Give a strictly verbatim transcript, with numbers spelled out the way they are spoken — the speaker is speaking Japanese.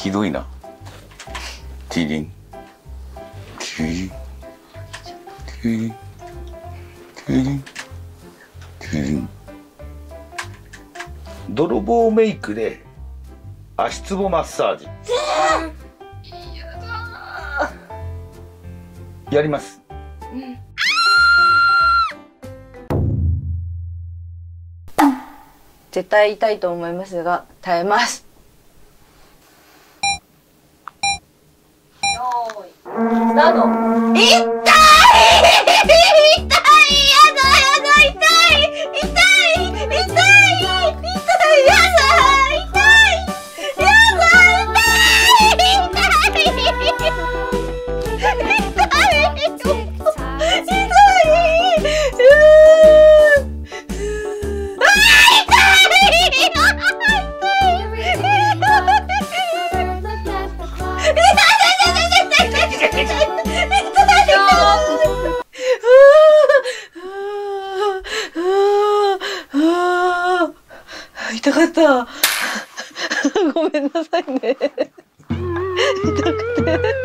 ひどいな。ティリンティリンティリンティリンティリン。泥棒メイクで足つぼマッサージ。やります。うん、絶対痛いと思いますが耐えます。よーい。スタート。痛い！痛い！やだやだ痛い！痛い！痛い！痛い！痛い！やだ！痛い！やだ！痛い！痛い！痛かった。ごめんなさいね。痛くて。